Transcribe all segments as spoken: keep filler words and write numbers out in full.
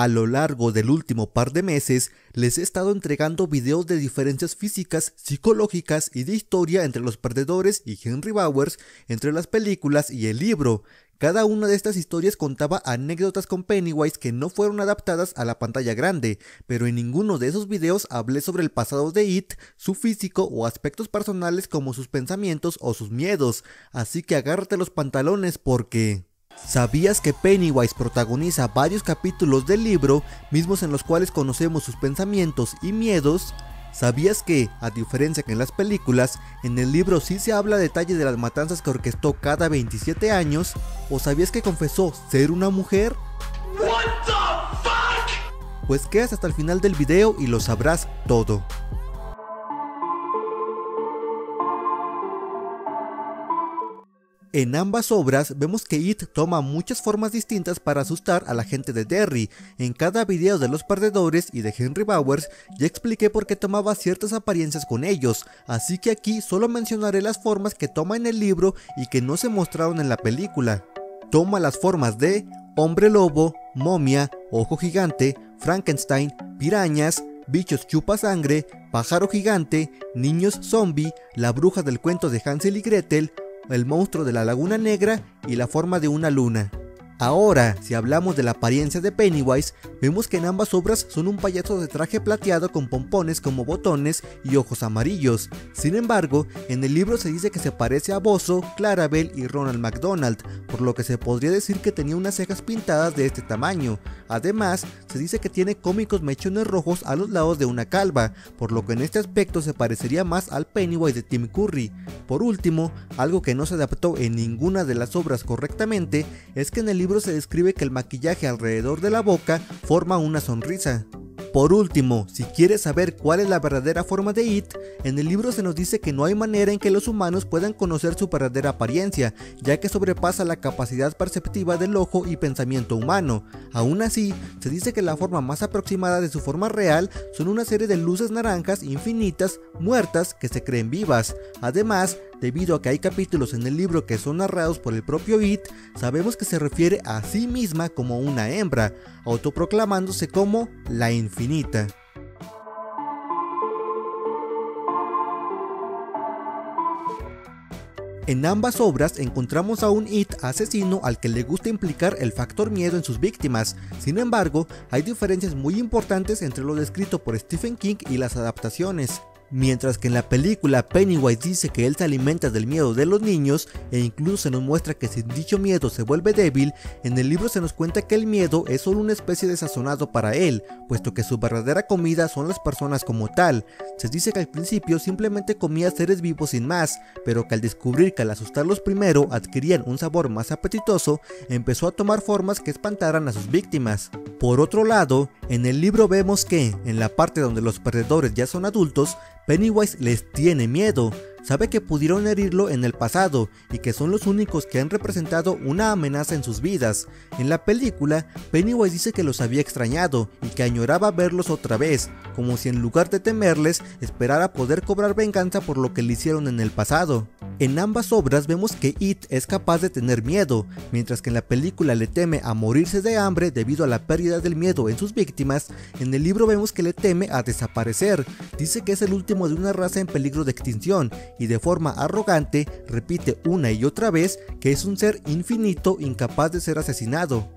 A lo largo del último par de meses, les he estado entregando videos de diferencias físicas, psicológicas y de historia entre los perdedores y Henry Bowers, entre las películas y el libro. Cada una de estas historias contaba anécdotas con Pennywise que no fueron adaptadas a la pantalla grande, pero en ninguno de esos videos hablé sobre el pasado de It, su físico o aspectos personales como sus pensamientos o sus miedos, así que agárrate los pantalones porque... ¿Sabías que Pennywise protagoniza varios capítulos del libro, mismos en los cuales conocemos sus pensamientos y miedos? ¿Sabías que, a diferencia que en las películas, en el libro sí se habla a detalle de las matanzas que orquestó cada veintisiete años? ¿O sabías que confesó ser una mujer? What the fuck? Pues quedas hasta el final del video y lo sabrás todo. En ambas obras vemos que It toma muchas formas distintas para asustar a la gente de Derry. En cada video de los perdedores y de Henry Bowers ya expliqué por qué tomaba ciertas apariencias con ellos, así que aquí solo mencionaré las formas que toma en el libro y que no se mostraron en la película. Toma las formas de hombre lobo, momia, ojo gigante, Frankenstein, pirañas, bichos chupasangre, pájaro gigante, niños zombie, la bruja del cuento de Hansel y Gretel, el monstruo de la Laguna Negra y la forma de una luna. Ahora, si hablamos de la apariencia de Pennywise, vemos que en ambas obras son un payaso de traje plateado con pompones como botones y ojos amarillos. Sin embargo, en el libro se dice que se parece a Bozo, Clarabel y Ronald McDonald, por lo que se podría decir que tenía unas cejas pintadas de este tamaño. Además, se dice que tiene cómicos mechones rojos a los lados de una calva, por lo que en este aspecto se parecería más al Pennywise de Tim Curry. Por último, algo que no se adaptó en ninguna de las obras correctamente, es que en el libro se describe que el maquillaje alrededor de la boca forma una sonrisa. Por último, si quieres saber cuál es la verdadera forma de It, en el libro se nos dice que no hay manera en que los humanos puedan conocer su verdadera apariencia, ya que sobrepasa la capacidad perceptiva del ojo y pensamiento humano. Aún así, se dice que la forma más aproximada de su forma real son una serie de luces naranjas infinitas, muertas, que se creen vivas. Además, debido a que hay capítulos en el libro que son narrados por el propio It, sabemos que se refiere a sí misma como una hembra, autoproclamándose como la infinita. En ambas obras encontramos a un It asesino al que le gusta implicar el factor miedo en sus víctimas. Sin embargo, hay diferencias muy importantes entre lo descrito por Stephen King y las adaptaciones. Mientras que en la película Pennywise dice que él se alimenta del miedo de los niños e incluso se nos muestra que si dicho miedo se vuelve débil, en el libro se nos cuenta que el miedo es solo una especie de sazonado para él, puesto que su verdadera comida son las personas como tal. Se dice que al principio simplemente comía seres vivos sin más, pero que al descubrir que al asustarlos primero adquirían un sabor más apetitoso, empezó a tomar formas que espantaran a sus víctimas. Por otro lado, en el libro vemos que, en la parte donde los perdedores ya son adultos, Pennywise les tiene miedo, sabe que pudieron herirlo en el pasado y que son los únicos que han representado una amenaza en sus vidas. En la película, Pennywise dice que los había extrañado y que añoraba verlos otra vez, como si en lugar de temerles, esperara poder cobrar venganza por lo que le hicieron en el pasado. En ambas obras vemos que It es capaz de tener miedo, mientras que en la película le teme a morirse de hambre debido a la pérdida del miedo en sus víctimas, en el libro vemos que le teme a desaparecer, dice que es el último de una raza en peligro de extinción y de forma arrogante repite una y otra vez que es un ser infinito incapaz de ser asesinado.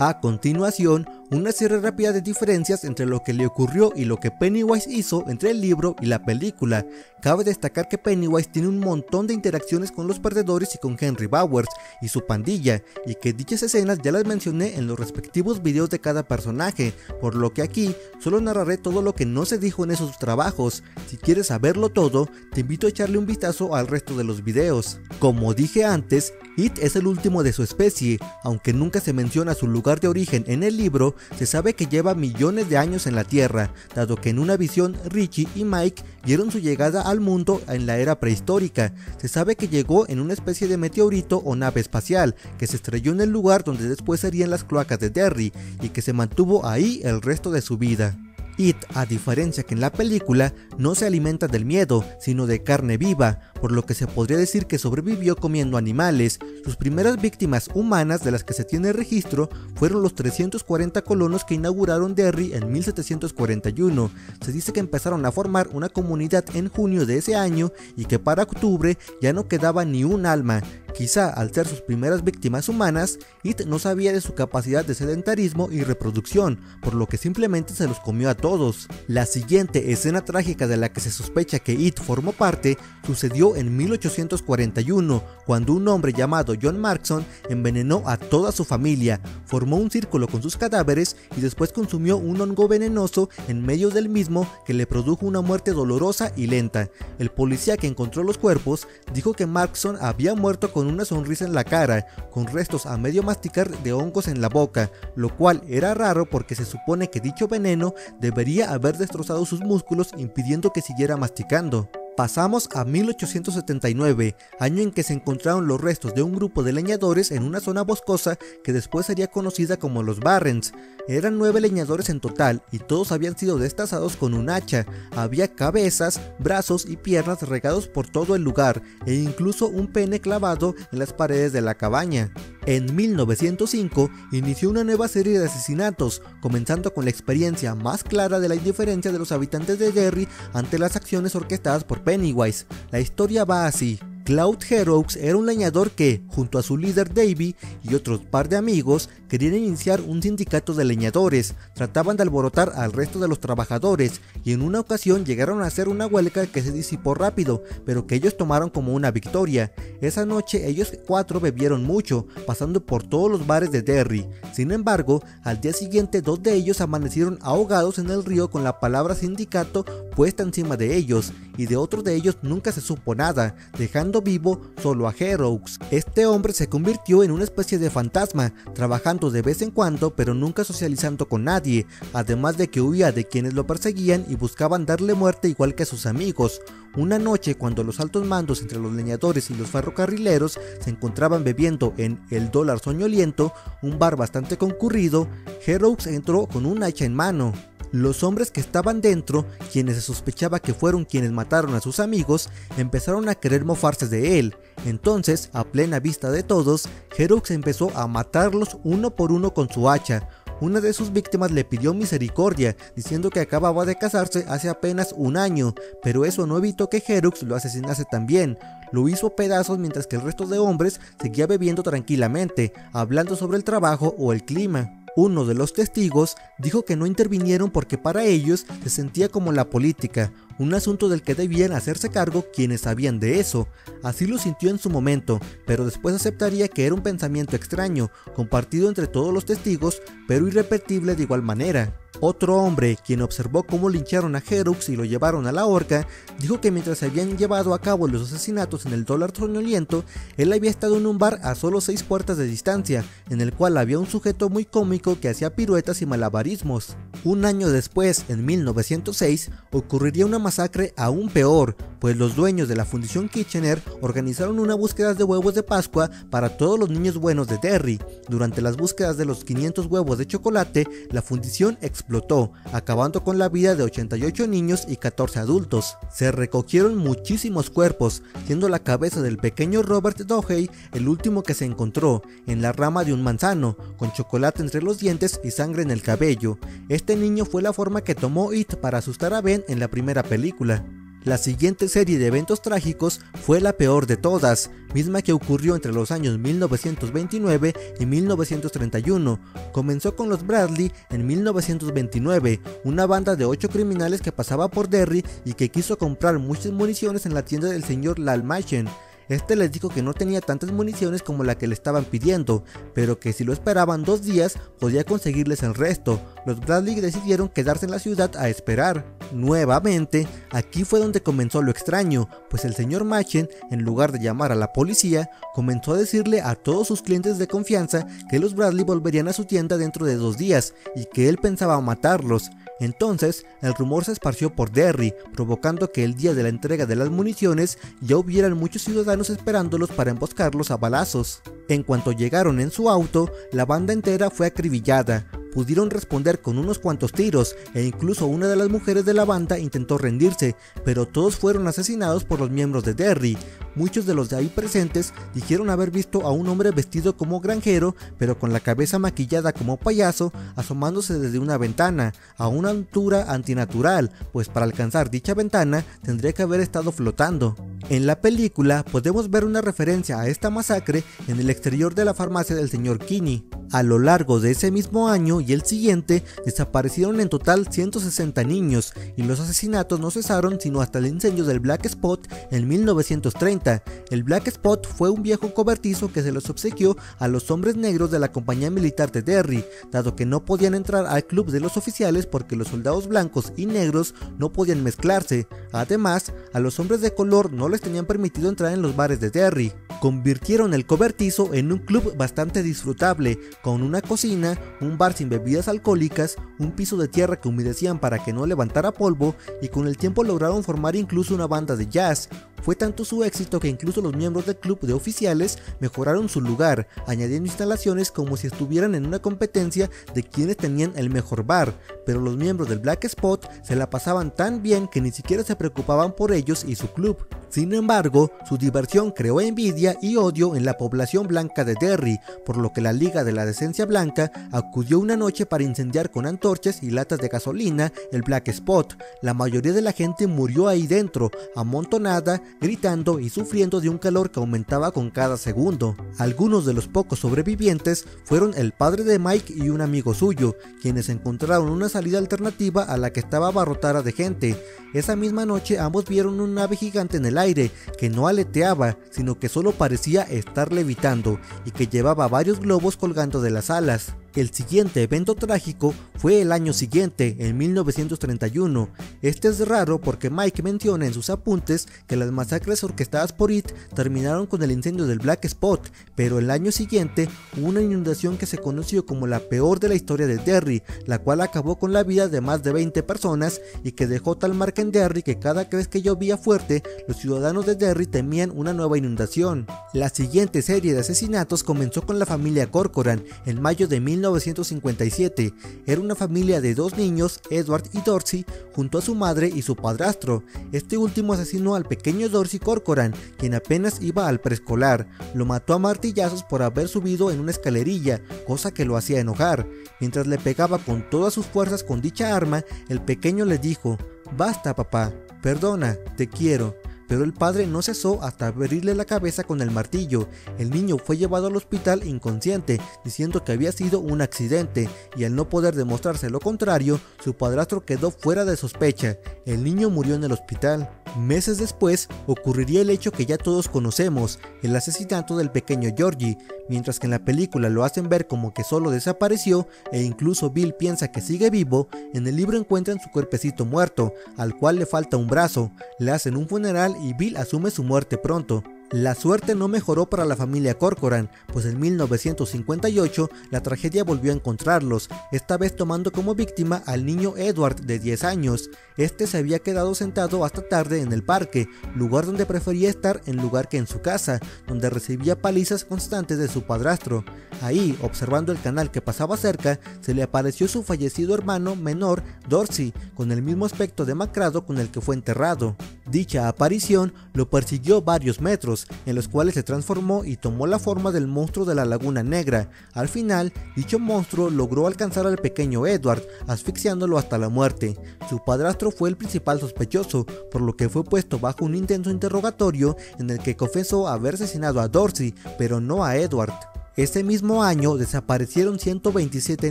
A continuación, una serie rápida de diferencias entre lo que le ocurrió y lo que Pennywise hizo entre el libro y la película. Cabe destacar que Pennywise tiene un montón de interacciones con los perdedores y con Henry Bowers y su pandilla, y que dichas escenas ya las mencioné en los respectivos videos de cada personaje, por lo que aquí solo narraré todo lo que no se dijo en esos trabajos. Si quieres saberlo todo, te invito a echarle un vistazo al resto de los videos. Como dije antes, It es el último de su especie, aunque nunca se menciona su lugar de origen en el libro. Se sabe que lleva millones de años en la Tierra, dado que en una visión Richie y Mike dieron su llegada al mundo en la era prehistórica. Se sabe que llegó en una especie de meteorito o nave espacial, que se estrelló en el lugar donde después serían las cloacas de Derry, y que se mantuvo ahí el resto de su vida. It, a diferencia que en la película, no se alimenta del miedo, sino de carne viva, por lo que se podría decir que sobrevivió comiendo animales. Sus primeras víctimas humanas de las que se tiene registro fueron los trescientos cuarenta colonos que inauguraron Derry en mil setecientos cuarenta y uno. Se dice que empezaron a formar una comunidad en junio de ese año y que para octubre ya no quedaba ni un alma. Quizá al ser sus primeras víctimas humanas, It no sabía de su capacidad de sedentarismo y reproducción, por lo que simplemente se los comió a todos. La siguiente escena trágica de la que se sospecha que It formó parte sucedió en mil ochocientos cuarenta y uno, cuando un hombre llamado John Markson envenenó a toda su familia, formó un círculo con sus cadáveres y después consumió un hongo venenoso en medio del mismo que le produjo una muerte dolorosa y lenta. El policía que encontró los cuerpos dijo que Markson había muerto con con una sonrisa en la cara, con restos a medio masticar de hongos en la boca, lo cual era raro porque se supone que dicho veneno debería haber destrozado sus músculos impidiendo que siguiera masticando. Pasamos a mil ochocientos setenta y nueve, año en que se encontraron los restos de un grupo de leñadores en una zona boscosa que después sería conocida como los Barrens. Eran nueve leñadores en total y todos habían sido destazados con un hacha. Había cabezas, brazos y piernas regados por todo el lugar e incluso un pene clavado en las paredes de la cabaña. En mil novecientos cinco inició una nueva serie de asesinatos, comenzando con la experiencia más clara de la indiferencia de los habitantes de Derry ante las acciones orquestadas por Pennywise. La historia va así. Claude Heroux era un leñador que, junto a su líder Davy y otros par de amigos, querían iniciar un sindicato de leñadores. Trataban de alborotar al resto de los trabajadores y en una ocasión llegaron a hacer una huelga que se disipó rápido, pero que ellos tomaron como una victoria. Esa noche ellos cuatro bebieron mucho, pasando por todos los bares de Derry. Sin embargo, al día siguiente dos de ellos amanecieron ahogados en el río con la palabra sindicato puesta encima de ellos, y de otro de ellos nunca se supo nada, dejando vivo solo a Heroux. Este hombre se convirtió en una especie de fantasma, trabajando de vez en cuando pero nunca socializando con nadie, además de que huía de quienes lo perseguían y buscaban darle muerte igual que a sus amigos. Una noche, cuando los altos mandos entre los leñadores y los ferrocarrileros se encontraban bebiendo en El Dólar Soñoliento, un bar bastante concurrido, Heroux entró con un hacha en mano. Los hombres que estaban dentro, quienes se sospechaba que fueron quienes mataron a sus amigos, empezaron a querer mofarse de él. Entonces, a plena vista de todos, Heroux empezó a matarlos uno por uno con su hacha. Una de sus víctimas le pidió misericordia, diciendo que acababa de casarse hace apenas un año, pero eso no evitó que Heroux lo asesinase también. Lo hizo a pedazos mientras que el resto de hombres seguía bebiendo tranquilamente, hablando sobre el trabajo o el clima. Uno de los testigos dijo que no intervinieron porque para ellos se sentía como la política, un asunto del que debían hacerse cargo quienes sabían de eso. Así lo sintió en su momento, pero después aceptaría que era un pensamiento extraño, compartido entre todos los testigos, pero irrepetible de igual manera. Otro hombre, quien observó cómo lincharon a Heroux y lo llevaron a la horca, dijo que mientras se habían llevado a cabo los asesinatos en El Dólar Soñoliento, él había estado en un bar a solo seis puertas de distancia, en el cual había un sujeto muy cómico que hacía piruetas y malabarismos. Un año después, en mil novecientos seis, ocurriría una masacre aún peor, pues los dueños de la fundición Kitchener organizaron una búsqueda de huevos de Pascua para todos los niños buenos de Derry. Durante las búsquedas de los quinientos huevos de chocolate, la fundición explotó explotó, acabando con la vida de ochenta y ocho niños y catorce adultos. Se recogieron muchísimos cuerpos, siendo la cabeza del pequeño Robert Dohey el último que se encontró, en la rama de un manzano, con chocolate entre los dientes y sangre en el cabello. Este niño fue la forma que tomó It para asustar a Ben en la primera película. La siguiente serie de eventos trágicos fue la peor de todas, misma que ocurrió entre los años mil novecientos veintinueve y mil novecientos treinta y uno. Comenzó con los Bradley en mil novecientos veintinueve, una banda de ocho criminales que pasaba por Derry y que quiso comprar muchas municiones en la tienda del señor Lalmachen. Este les dijo que no tenía tantas municiones como la que le estaban pidiendo, pero que si lo esperaban dos días podía conseguirles el resto. Los Bradley decidieron quedarse en la ciudad a esperar. Nuevamente, aquí fue donde comenzó lo extraño, pues el señor Machen, en lugar de llamar a la policía, comenzó a decirle a todos sus clientes de confianza que los Bradley volverían a su tienda dentro de dos días y que él pensaba matarlos. Entonces, el rumor se esparció por Derry, provocando que el día de la entrega de las municiones ya hubieran muchos ciudadanos esperándolos para emboscarlos a balazos. En cuanto llegaron en su auto, la banda entera fue acribillada. pudieron responder con unos cuantos tiros e incluso una de las mujeres de la banda intentó rendirse, pero todos fueron asesinados por los miembros de Derry. Muchos de los de ahí presentes dijeron haber visto a un hombre vestido como granjero, pero con la cabeza maquillada como payaso, asomándose desde una ventana, a una altura antinatural, pues para alcanzar dicha ventana tendría que haber estado flotando. En la película podemos ver una referencia a esta masacre en el exterior de la farmacia del señor Kinney. A lo largo de ese mismo año y el siguiente, desaparecieron en total ciento sesenta niños, y los asesinatos no cesaron sino hasta el incendio del Black Spot en mil novecientos treinta. El Black Spot fue un viejo cobertizo que se los obsequió a los hombres negros de la compañía militar de Derry, dado que no podían entrar al club de los oficiales porque los soldados blancos y negros no podían mezclarse. Además, a los hombres de color no les tenían permitido entrar en los bares de Derry. Convirtieron el cobertizo en un club bastante disfrutable, con una cocina, un bar sin bebidas alcohólicas, un piso de tierra que humedecían para que no levantara polvo, y con el tiempo lograron formar incluso una banda de jazz. Fue tanto su éxito que incluso los miembros del club de oficiales mejoraron su lugar, añadiendo instalaciones como si estuvieran en una competencia de quienes tenían el mejor bar, pero los miembros del Black Spot se la pasaban tan bien que ni siquiera se preocupaban por ellos y su club. Sin embargo, su diversión creó envidia y odio en la población blanca de Derry, por lo que la Liga de la Decencia Blanca acudió una noche para incendiar con antorchas y latas de gasolina el Black Spot. La mayoría de la gente murió ahí dentro, amontonada, gritando y sufriendo de un calor que aumentaba con cada segundo. Algunos de los pocos sobrevivientes fueron el padre de Mike y un amigo suyo, quienes encontraron una salida alternativa a la que estaba abarrotada de gente. Esa misma noche ambos vieron un ave gigante en el aire, que no aleteaba, sino que solo parecía estar levitando, y que llevaba varios globos colgando de las alas. El siguiente evento trágico fue el año siguiente, en mil novecientos treinta y uno. Este es raro porque Mike menciona en sus apuntes que las masacres orquestadas por It terminaron con el incendio del Black Spot, pero el año siguiente hubo una inundación que se conoció como la peor de la historia de Derry, la cual acabó con la vida de más de veinte personas y que dejó tal marca en Derry que cada vez que llovía fuerte, los ciudadanos de Derry temían una nueva inundación. La siguiente serie de asesinatos comenzó con la familia Corcoran en mayo de mil novecientos cincuenta y siete. Era una familia de dos niños, Edward y Dorsey, junto a su madre y su padrastro. Este último asesinó al pequeño Dorsey Corcoran, quien apenas iba al preescolar. Lo mató a martillazos por haber subido en una escalerilla, cosa que lo hacía enojar. Mientras le pegaba con todas sus fuerzas con dicha arma, el pequeño le dijo: "Basta, papá, perdona, te quiero", pero el padre no cesó hasta abrirle la cabeza con el martillo. El niño fue llevado al hospital inconsciente, diciendo que había sido un accidente, y al no poder demostrarse lo contrario, su padrastro quedó fuera de sospecha. El niño murió en el hospital. Meses después, ocurriría el hecho que ya todos conocemos, el asesinato del pequeño Georgie. Mientras que en la película lo hacen ver como que solo desapareció, e incluso Bill piensa que sigue vivo, en el libro encuentran su cuerpecito muerto, al cual le falta un brazo, le hacen un funeral y Bill asume su muerte pronto. La suerte no mejoró para la familia Corcoran, pues en mil novecientos cincuenta y ocho la tragedia volvió a encontrarlos, esta vez tomando como víctima al niño Edward de diez años. Este se había quedado sentado hasta tarde en el parque, lugar donde prefería estar en lugar que en su casa, donde recibía palizas constantes de su padrastro. Ahí, observando el canal que pasaba cerca, se le apareció su fallecido hermano menor, Dorsey, con el mismo aspecto demacrado con el que fue enterrado. Dicha aparición lo persiguió varios metros, en los cuales se transformó y tomó la forma del monstruo de la Laguna Negra. Al final, dicho monstruo logró alcanzar al pequeño Edward, asfixiándolo hasta la muerte. Su padrastro fue el principal sospechoso, por lo que fue puesto bajo un intenso interrogatorio en el que confesó haber asesinado a Dorsey, pero no a Edward. Ese mismo año desaparecieron ciento veintisiete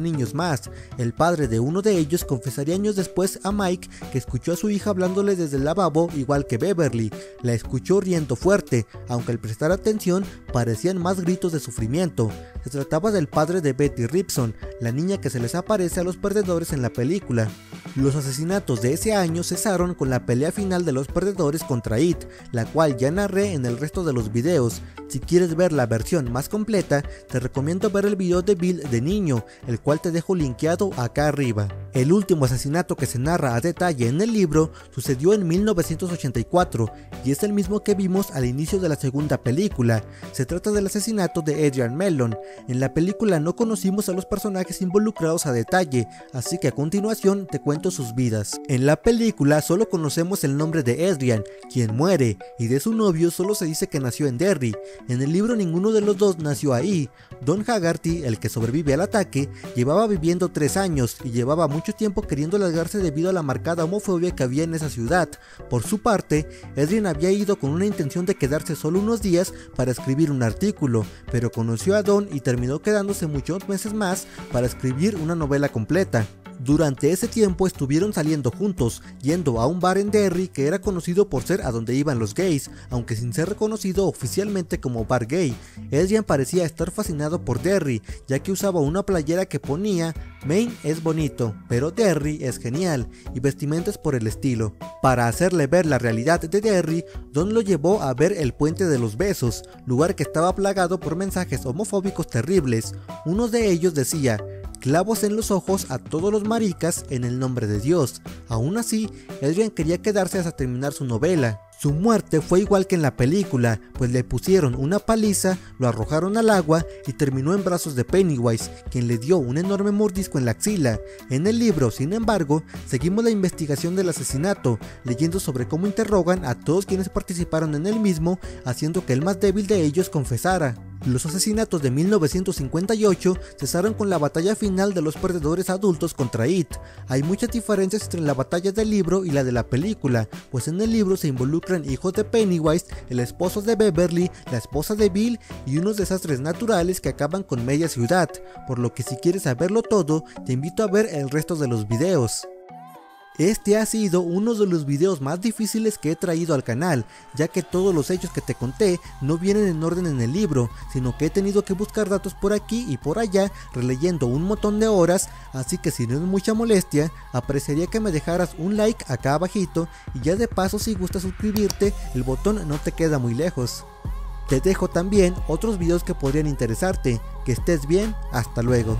niños más. El padre de uno de ellos confesaría años después a Mike que escuchó a su hija hablándole desde el lavabo, igual que Beverly. La escuchó riendo fuerte, aunque al prestar atención parecían más gritos de sufrimiento. Se trataba del padre de Betty Ripson, la niña que se les aparece a los perdedores en la película. Los asesinatos de ese año cesaron con la pelea final de los perdedores contra It, la cual ya narré en el resto de los videos. Si quieres ver la versión más completa, te recomiendo ver el video de Bill de niño, el cual te dejo linkeado acá arriba. El último asesinato que se narra a detalle en el libro sucedió en mil novecientos ochenta y cuatro y es el mismo que vimos al inicio de la segunda película. Se trata del asesinato de Adrian Mellon. En la película no conocimos a los personajes involucrados a detalle, así que a continuación te cuento sus vidas. En la película solo conocemos el nombre de Adrian, quien muere, y de su novio solo se dice que nació en Derry. En el libro ninguno de los dos nació ahí. Don Hagarty, el que sobrevive al ataque, llevaba viviendo tres años y llevaba mucho tiempo queriendo largarse debido a la marcada homofobia que había en esa ciudad. Por su parte, Adrian había ido con una intención de quedarse solo unos días para escribir un artículo, pero conoció a Don y terminó quedándose muchos meses más para escribir una novela completa. Durante ese tiempo estuvieron saliendo juntos, yendo a un bar en Derry que era conocido por ser a donde iban los gays, aunque sin ser reconocido oficialmente como bar gay. Adrian parecía estar fascinado por Derry, ya que usaba una playera que ponía "Maine es bonito, pero Derry es genial" y vestimentas por el estilo. Para hacerle ver la realidad de Derry, Don lo llevó a ver el Puente de los Besos, lugar que estaba plagado por mensajes homofóbicos terribles. Uno de ellos decía: "Clavos en los ojos a todos los maricas en el nombre de Dios". Aún así, Adrian quería quedarse hasta terminar su novela. Su muerte fue igual que en la película, pues le pusieron una paliza, lo arrojaron al agua y terminó en brazos de Pennywise, quien le dio un enorme mordisco en la axila. En el libro, sin embargo, seguimos la investigación del asesinato, leyendo sobre cómo interrogan a todos quienes participaron en el mismo, haciendo que el más débil de ellos confesara. Los asesinatos de mil novecientos cincuenta y ocho cesaron con la batalla final de los perdedores adultos contra It. Hay muchas diferencias entre la batalla del libro y la de la película, pues en el libro se involucran hijos de Pennywise, el esposo de Beverly, la esposa de Bill y unos desastres naturales que acaban con media ciudad, por lo que si quieres saberlo todo, te invito a ver el resto de los videos. Este ha sido uno de los videos más difíciles que he traído al canal, ya que todos los hechos que te conté no vienen en orden en el libro, sino que he tenido que buscar datos por aquí y por allá, releyendo un montón de horas, así que si no es mucha molestia, apreciaría que me dejaras un like acá abajito, y ya de paso si gusta suscribirte, el botón no te queda muy lejos. Te dejo también otros videos que podrían interesarte. Que estés bien, hasta luego.